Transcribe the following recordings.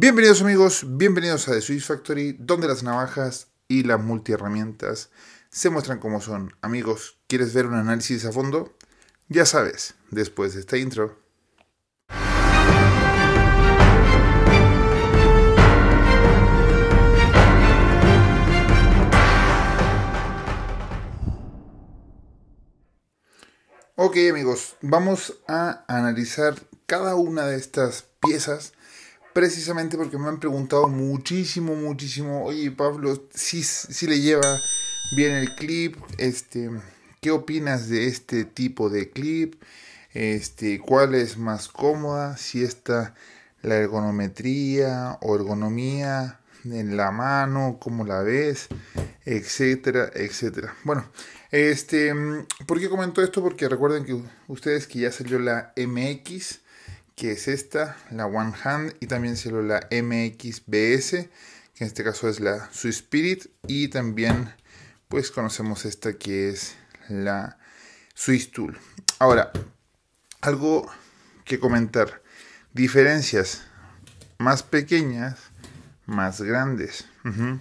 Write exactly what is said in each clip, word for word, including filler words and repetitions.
Bienvenidos amigos, bienvenidos a The Swiss Factory, donde las navajas y las multiherramientas se muestran como son. Amigos, ¿quieres ver un análisis a fondo? Ya sabes, después de esta intro. Ok amigos, vamos a analizar cada una de estas piezas precisamente porque me han preguntado muchísimo, muchísimo, oye Pablo, si, si le lleva bien el clip, este, ¿qué opinas de este tipo de clip? Este, ¿cuál es más cómoda? Si está la ergonometría o ergonomía en la mano, ¿cómo la ves? Etcétera, etcétera. Bueno, este, ¿por qué comento esto? Porque recuerden que ustedes que ya salió la M X, que es esta, la One Hand, y también salió la M X B S, que en este caso es la Swiss Spirit, y también pues conocemos esta que es la Swiss Tool. Ahora, algo que comentar, diferencias más pequeñas, más grandes, uh-huh.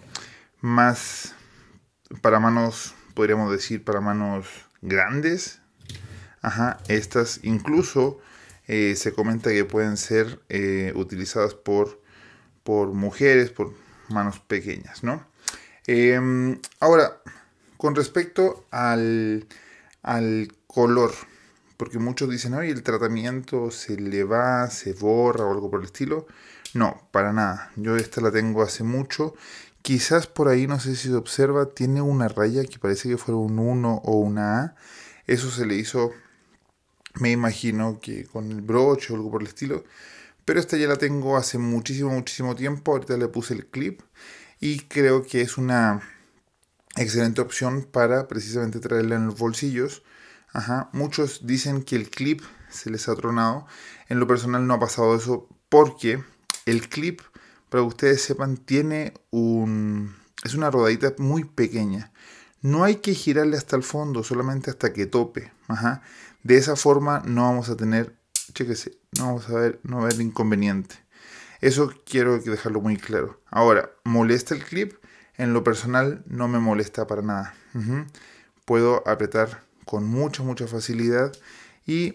más para manos, podríamos decir, para manos grandes. Ajá, estas incluso eh, se comenta que pueden ser eh, utilizadas por, por mujeres, por manos pequeñas, ¿no? Eh, ahora, con respecto al, al color, porque muchos dicen, oye, el tratamiento se le va, se borra o algo por el estilo. No, para nada. Yo esta la tengo hace mucho. Quizás por ahí, no sé si se observa, tiene una raya que parece que fuera un uno o una A. Eso se le hizo, me imagino, que con el broche o algo por el estilo. Pero esta ya la tengo hace muchísimo, muchísimo tiempo. Ahorita le puse el clip. Y creo que es una excelente opción para precisamente traerla en los bolsillos. Ajá. Muchos dicen que el clip se les ha tronado. En lo personal no ha pasado eso porque el clip, para que ustedes sepan, tiene un es una rodadita muy pequeña. No hay que girarle hasta el fondo, solamente hasta que tope. Ajá. De esa forma no vamos a tener, chéquese, no vamos a ver, no va a haber inconveniente. Eso quiero dejarlo muy claro. Ahora, ¿molesta el clip? En lo personal no me molesta para nada. Uh-huh. Puedo apretar con mucha, mucha facilidad. Y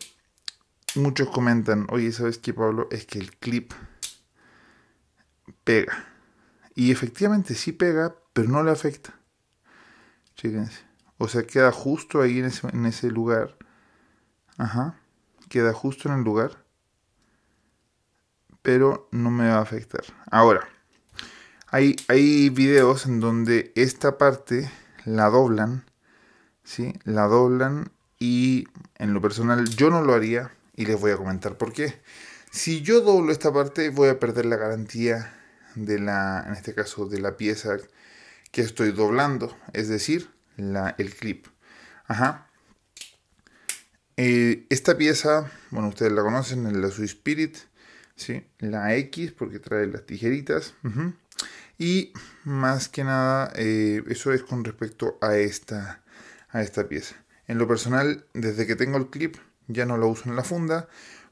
muchos comentan, oye, ¿sabes qué, Pablo? Es que el clip pega. Y efectivamente sí pega, pero no le afecta. Fíjense. O sea, queda justo ahí en ese, en ese lugar. Ajá. Queda justo en el lugar. Pero no me va a afectar. Ahora, hay, hay videos en donde esta parte la doblan. ¿Sí? La doblan y en lo personal yo no lo haría. Y les voy a comentar por qué. Si yo doblo esta parte voy a perder la garantía de la, en este caso, de la pieza que estoy doblando, es decir, la, el clip. Ajá. Eh, esta pieza, bueno, ustedes la conocen, es la Swiss Spirit, ¿sí? La X, porque trae las tijeritas. Uh-huh. Y más que nada, eh, eso es con respecto a esta, a esta pieza. En lo personal, desde que tengo el clip, ya no lo uso en la funda,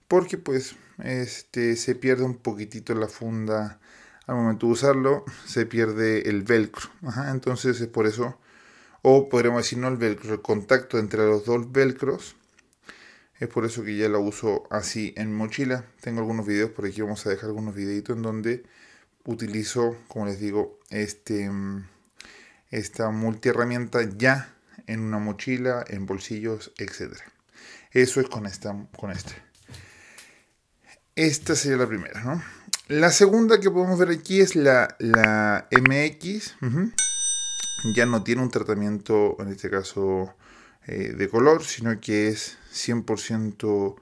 porque pues este, se pierde un poquitito la funda al momento de usarlo, se pierde el velcro. Ajá, entonces es por eso, o podríamos decir no el velcro, el contacto entre los dos velcros. Es por eso que ya la uso así en mochila. Tengo algunos videos, por aquí vamos a dejar algunos videitos en donde utilizo, como les digo, este, esta multiherramienta ya en una mochila, en bolsillos, etcétera. Eso es con esta, con esta. Esta sería la primera, ¿no? La segunda que podemos ver aquí es la, la M X. Uh-huh. Ya no tiene un tratamiento, en este caso, eh, de color, sino que es cien por ciento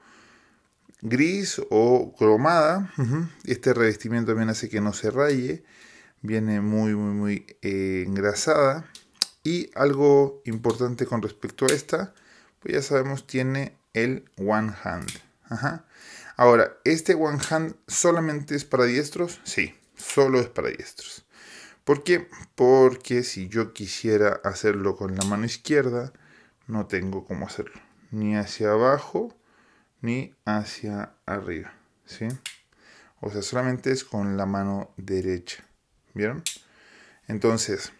gris o cromada. Uh-huh. Este revestimiento también hace que no se raye. Viene muy, muy, muy eh, engrasada. Y algo importante con respecto a esta, pues ya sabemos, tiene el One Hand. Ajá. Ahora, ¿este One Hand solamente es para diestros? Sí, solo es para diestros. ¿Por qué? Porque si yo quisiera hacerlo con la mano izquierda, no tengo cómo hacerlo. Ni hacia abajo, ni hacia arriba. ¿Sí? O sea, solamente es con la mano derecha. ¿Vieron? Entonces,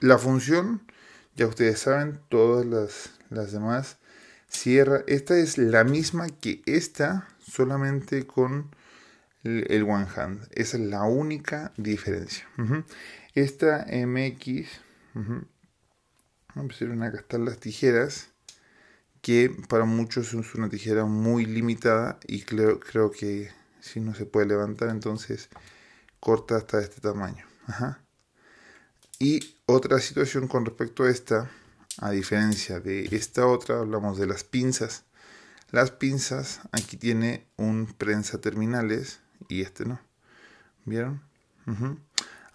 la función, ya ustedes saben, todas las, las demás, cierra. Esta es la misma que esta, solamente con el One Hand. Esa es la única diferencia. Uh-huh. Esta M X, uh-huh, pusieron acá están las tijeras, que para muchos es una tijera muy limitada y creo, creo que si no se puede levantar, entonces corta hasta este tamaño. Ajá. Y otra situación con respecto a esta, a diferencia de esta otra, hablamos de las pinzas. Las pinzas, aquí tiene un prensa terminales y este no. ¿Vieron? Uh-huh.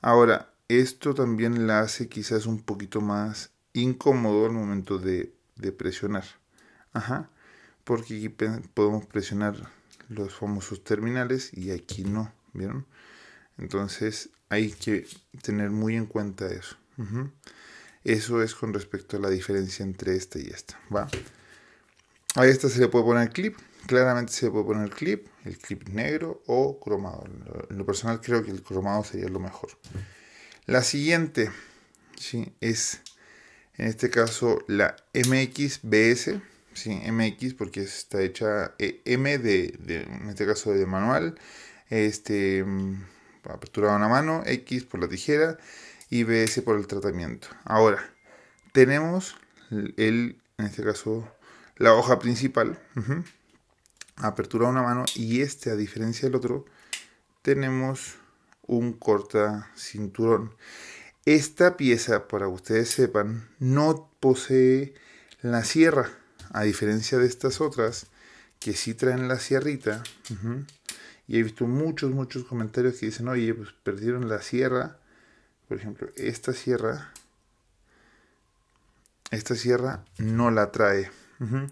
Ahora, esto también la hace quizás un poquito más incómodo al momento de, de presionar. Ajá. Porque aquí podemos presionar los famosos terminales y aquí no. ¿Vieron? Entonces hay que tener muy en cuenta eso. Uh-huh. Eso es con respecto a la diferencia entre esta y esta. ¿Va? A esta se le puede poner clip. Claramente se le puede poner clip. El clip negro o cromado. En lo personal creo que el cromado sería lo mejor. La siguiente, ¿sí?, es en este caso la M X B S. ¿Sí? M X porque está hecha M de, de, en este caso de manual. Este... aperturado una mano, X por la tijera y B S por el tratamiento. Ahora, tenemos el, en este caso, la hoja principal, uh-huh, aperturado una mano, y este, a diferencia del otro, tenemos un corta cinturón. Esta pieza, para que ustedes sepan, no posee la sierra, a diferencia de estas otras, que sí traen la sierrita. Uh-huh. Y he visto muchos, muchos comentarios que dicen, oye, pues perdieron la sierra. Por ejemplo, esta sierra, esta sierra no la trae. Uh-huh.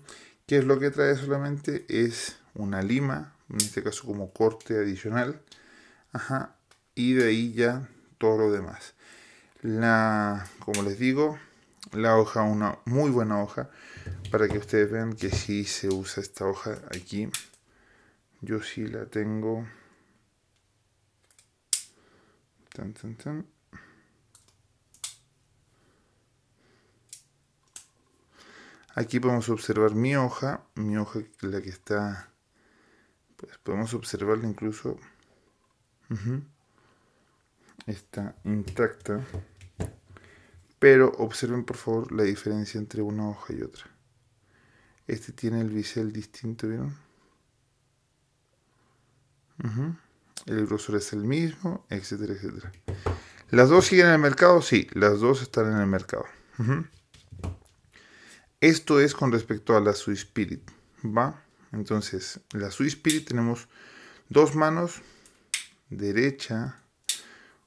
¿Qué es lo que trae solamente? Es una lima, en este caso como corte adicional. Ajá. Y de ahí ya todo lo demás. La, como les digo, la hoja, una muy buena hoja, para que ustedes vean que sí se usa esta hoja aquí. Yo sí la tengo. Tan, tan, tan. Aquí podemos observar mi hoja. Mi hoja, la que está... Pues podemos observarla incluso. Uh-huh. Está intacta. Pero observen por favor la diferencia entre una hoja y otra. Este tiene el bisel distinto, ¿vieron? Uh-huh. El grosor es el mismo, etcétera, etcétera. ¿Las dos siguen en el mercado? Sí, las dos están en el mercado. Uh-huh. Esto es con respecto a la Swiss Spirit, ¿va? Entonces, la Swiss Spirit tenemos dos manos, derecha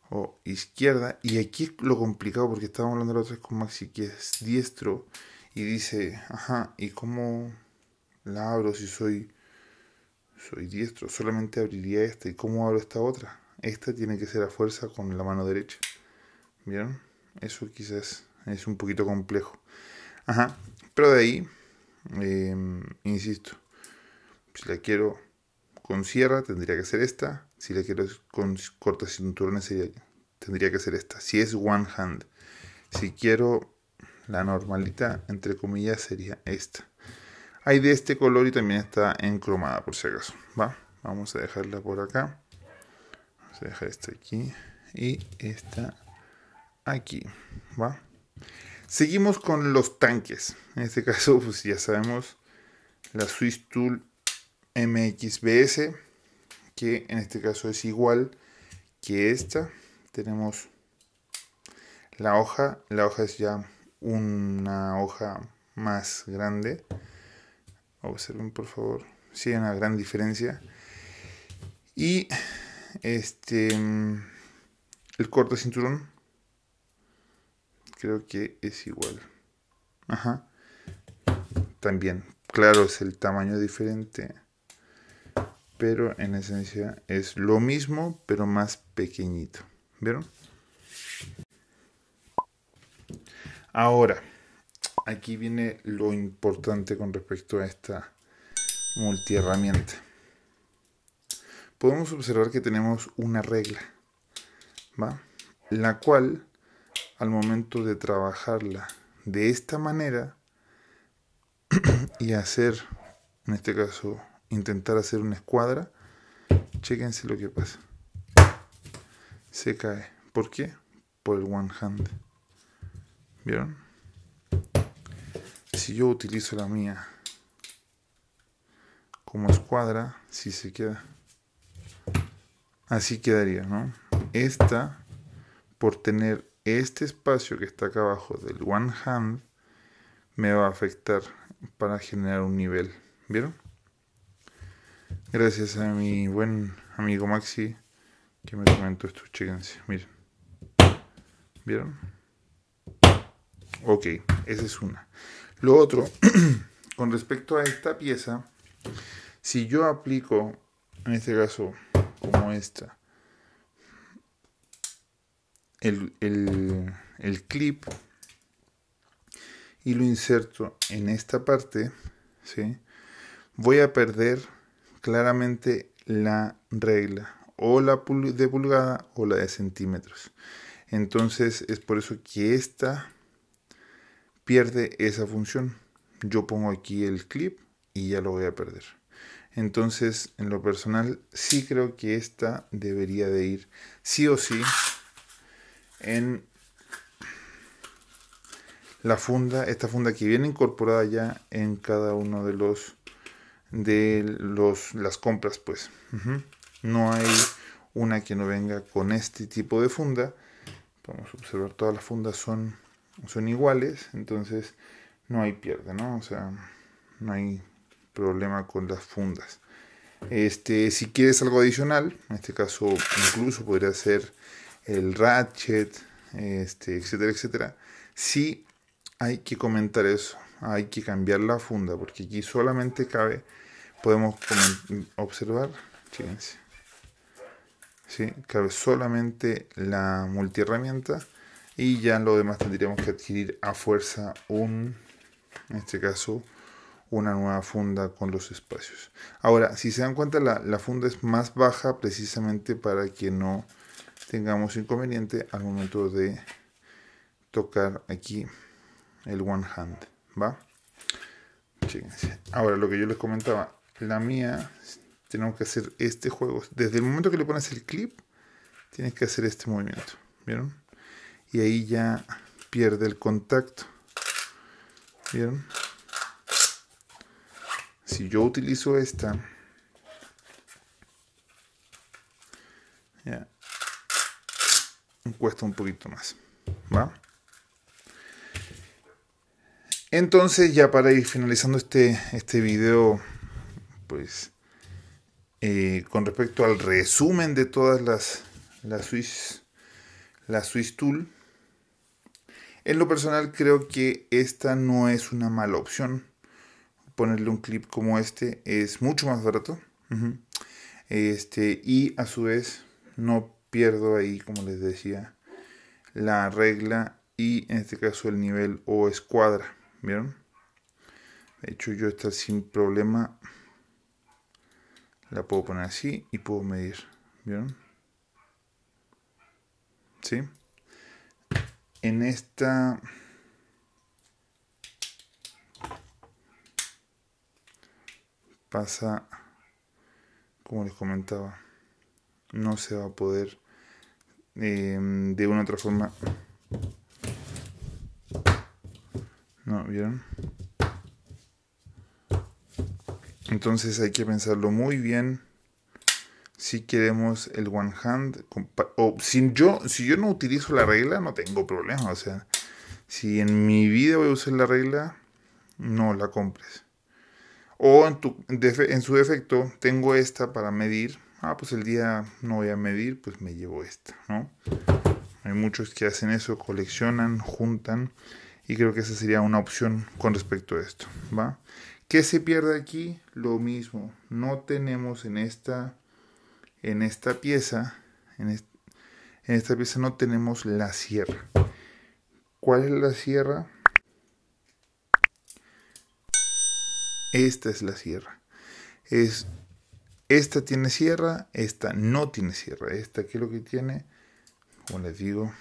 o izquierda. Y aquí es lo complicado, porque estábamos hablando la otra vez con Maxi, que es diestro. Y dice, ajá, ¿y cómo la abro si soy... soy diestro? Solamente abriría esta. ¿Y cómo abro esta otra? Esta tiene que ser a fuerza con la mano derecha. ¿Vieron? Eso quizás es un poquito complejo. Ajá. Pero de ahí, eh, insisto, si la quiero con sierra tendría que ser esta. Si la quiero con cortas cinturones sería, tendría que ser esta. Si es One Hand. Si quiero la normalita, entre comillas, sería esta. Hay de este color y también está encromada, por si acaso. ¿Va? Vamos a dejarla por acá. Vamos a dejar esta aquí. Y esta aquí. ¿Va? Seguimos con los tanques. En este caso, pues ya sabemos, la Swiss Tool M X B S. Que en este caso es igual que esta. Tenemos la hoja. La hoja es ya una hoja más grande. Observen por favor, sí hay una gran diferencia. Y este el corte cinturón creo que es igual. Ajá. También, claro, es el tamaño diferente, pero en esencia es lo mismo, pero más pequeñito. ¿Vieron? Ahora, aquí viene lo importante con respecto a esta multiherramienta. podemos observar que tenemos una regla, ¿va? La cual, al momento de trabajarla de esta manera y hacer, en este caso, intentar hacer una escuadra, chéquense lo que pasa. Se cae. ¿Por qué? Por el one hand. ¿Vieron? Si yo utilizo la mía como escuadra, si se queda, así quedaría, ¿no? Esta, por tener este espacio que está acá abajo del one hand, me va a afectar para generar un nivel. ¿Vieron? Gracias a mi buen amigo Maxi que me comentó esto. Chéquense, miren. ¿Vieron? Ok, esa es una. Lo otro, con respecto a esta pieza, si yo aplico, en este caso, como esta, el, el, el clip y lo inserto en esta parte, ¿sí? Voy a perder claramente la regla, o la pul- de pulgada o la de centímetros. Entonces es por eso que esta pierde esa función. Yo pongo aquí el clip y ya lo voy a perder. Entonces, en lo personal, sí creo que esta debería de ir sí o sí en la funda, esta funda que viene incorporada ya en cada uno de los de los las compras, pues. Uh-huh. No hay una que no venga con este tipo de funda. Vamos a observar, todas las fundas son, son iguales, entonces no hay pierde, ¿no? O sea, no hay problema con las fundas. Este, si quieres algo adicional, en este caso incluso podría ser el ratchet, este, etcétera, etcétera. Sí hay que comentar eso, hay que cambiar la funda, porque aquí solamente cabe, podemos observar, fíjense. Sí, cabe solamente la multiherramienta y ya lo demás tendríamos que adquirir a fuerza un, en este caso, una nueva funda con los espacios. Ahora, si se dan cuenta, la, la funda es más baja precisamente para que no tengamos inconveniente al momento de tocar aquí el one hand, ¿va? Chéquense. Ahora, lo que yo les comentaba, la mía... Tenemos que hacer este juego. Desde el momento que le pones el clip, tienes que hacer este movimiento. ¿Vieron? Y ahí ya pierde el contacto. ¿Vieron? Si yo utilizo esta, ya cuesta un poquito más. ¿Va? Entonces, ya para ir finalizando este, este video, pues... Eh, con respecto al resumen de todas las, las Swiss, la Swiss Tool, en lo personal creo que esta no es una mala opción. Ponerle un clip como este es mucho más barato. Uh-huh. Este, y a su vez no pierdo ahí, como les decía, la regla y en este caso el nivel o escuadra. ¿Vieron? De hecho, yo esta sin problema la puedo poner así y puedo medir. ¿Vieron? ¿Sí? En esta... pasa... como les comentaba, no se va a poder eh, de una u otra forma... ¿No? ¿Vieron? Entonces hay que pensarlo muy bien si queremos el one hand. O si yo, si yo no utilizo la regla, no tengo problema. O sea, si en mi vida voy a usar la regla, no la compres. O en, tu, en su defecto, tengo esta para medir. Ah, pues el día no voy a medir, pues me llevo esta, ¿no? Hay muchos que hacen eso, coleccionan, juntan. Y creo que esa sería una opción con respecto a esto, ¿va? ¿Qué se pierde aquí? Lo mismo. No tenemos en esta, en esta pieza, en, est, en esta pieza no tenemos la sierra. ¿Cuál es la sierra? Esta es la sierra. Es Esta tiene sierra, esta no tiene sierra. Esta, que es lo que tiene, como les digo,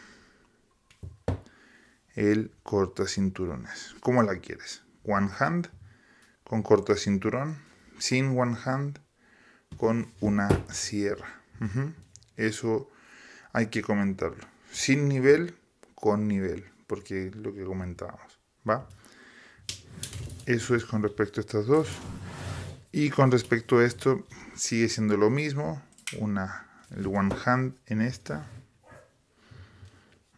el cortacinturones. ¿Cómo la quieres? One hand, con cortacinturón, sin one hand, con una sierra. Uh-huh. Eso hay que comentarlo. Sin nivel, con nivel, porque es lo que comentábamos, ¿va? Eso es con respecto a estas dos. Y con respecto a esto, sigue siendo lo mismo. Una, el one hand en esta.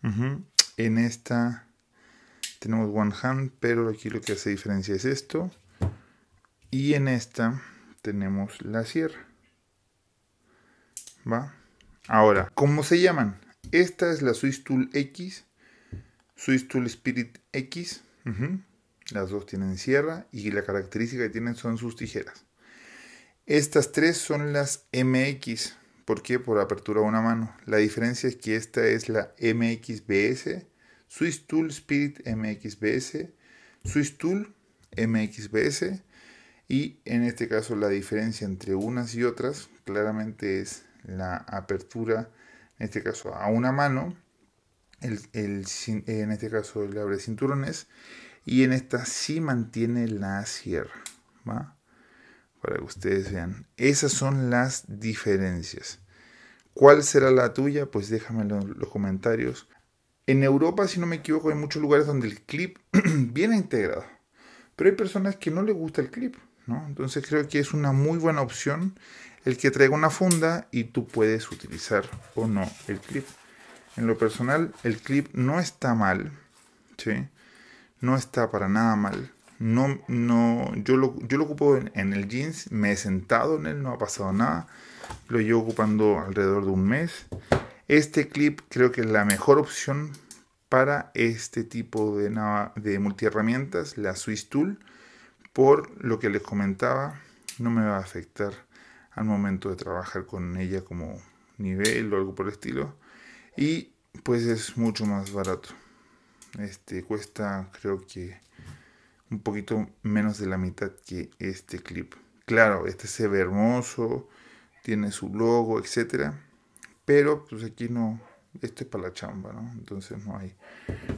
Uh-huh. En esta tenemos one hand, pero aquí lo que hace diferencia es esto. Y en esta tenemos la sierra. ¿Va? Ahora, ¿cómo se llaman? Esta es la Swiss Tool X. Swiss Tool Spirit X. Uh-huh. Las dos tienen sierra y la característica que tienen son sus tijeras. Estas tres son las M X. ¿Por qué? Por apertura a una mano. La diferencia es que esta es la M X B S, Swiss Tool Spirit M X B S, Swiss Tool M X B S, y en este caso la diferencia entre unas y otras claramente es la apertura, en este caso a una mano, el, el, en este caso el abre cinturones, y en esta sí mantiene la sierra, ¿va? Para que ustedes vean. Esas son las diferencias. ¿Cuál será la tuya? Pues déjamelo en los comentarios. En Europa, si no me equivoco, hay muchos lugares donde el clip viene integrado. Pero hay personas que no les gusta el clip, ¿no? Entonces creo que es una muy buena opción el que traiga una funda y tú puedes utilizar o no el clip. En lo personal, el clip no está mal, ¿sí? No está para nada mal. No, no, yo lo, yo lo ocupo en, en el jeans, me he sentado en él, no ha pasado nada. Lo llevo ocupando alrededor de un mes. Este clip creo que es la mejor opción para este tipo de, de multiherramientas, la Swiss Tool. Por lo que les comentaba, no me va a afectar al momento de trabajar con ella como nivel o algo por el estilo. Y pues es mucho más barato. Este cuesta, creo que un poquito menos de la mitad que este clip. Claro, este se ve hermoso, tiene su logo, etcétera. Pero pues aquí no, esto es para la chamba, ¿no? Entonces no hay,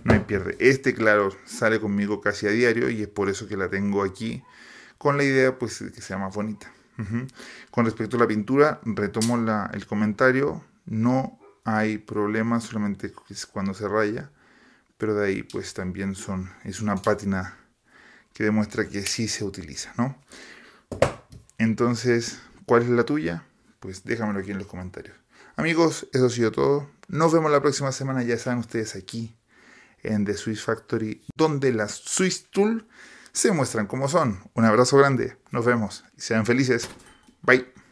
no hay pierde. Este, claro, sale conmigo casi a diario y es por eso que la tengo aquí, con la idea pues de que sea más bonita. Uh-huh. Con respecto a la pintura, retomo la, el comentario. No hay problema, solamente es cuando se raya. Pero de ahí pues también son, es una pátina que demuestra que sí se utiliza, ¿no? Entonces, ¿cuál es la tuya? Pues déjamelo aquí en los comentarios. Amigos, eso ha sido todo. Nos vemos la próxima semana, ya saben ustedes, aquí en The Swiss Factory, donde las Swiss Tool se muestran como son. Un abrazo grande, nos vemos y sean felices. Bye.